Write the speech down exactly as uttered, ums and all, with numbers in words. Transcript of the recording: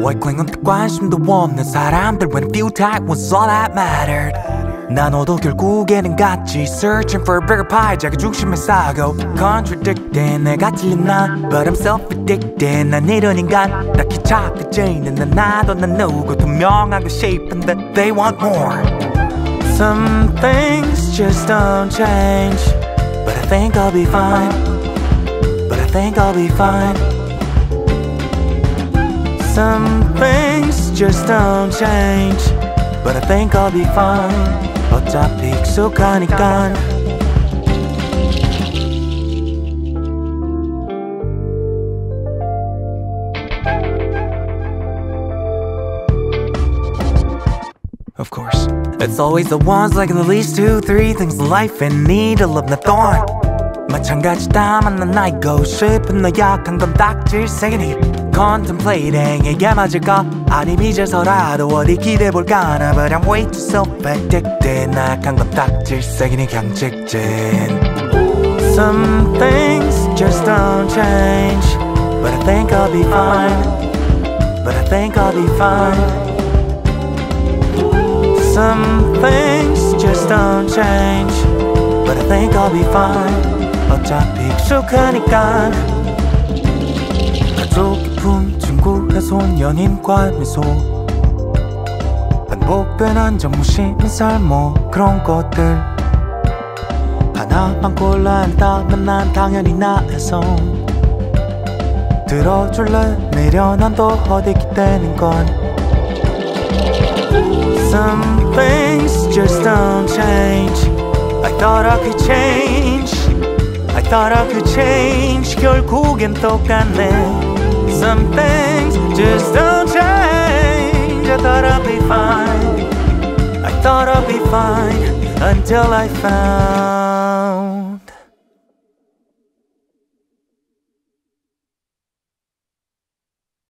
월광은 빛과 힘도 없는 사람들 When I feel tight was all that mattered 나 너도 결국에는 같이 Searching for a bigger pie 자기 중심에 싸고 Contradicting 내가 틀린 난 But I'm self-addicted 난 이런 인간 딱히 착하지 않는 난 나도 난 누구 투명하고 싶은데 They want more Some things just don't change But I think I'll be fine But I think I'll be fine Some things just don't change But I think I'll be fine 어차피 익숙하니깐 Of course It's always the ones like in the least two, three things in life in needle of the thorn 마찬가지다만 난 알고 싶은 너 약한 건 딱지 세계니 Contemplating 이게 맞을까 아님 이제서라도 어디 기대볼까 나 But I'm way too self-addicted 나 약한 건 딱지 세계니 그냥 직진 Some things just don't change But I think I'll be fine But I think I'll be fine Some things just don't change But I think I'll be fine 어차피 익숙하니까 가족, 기쁨, 친구, 훼손, 연인과 미소 반복된 안정, 무심한 삶뭐 그런 것들 하나만 골라야 한다면 난 당연히 나에서 들어줄래 미련한 또 어디 기대는 건 Some things just don't change I thought I could change I thought I could change 결국엔 똑같네 Some things just don't change I thought I'd be fine I thought I'd be fine Until I found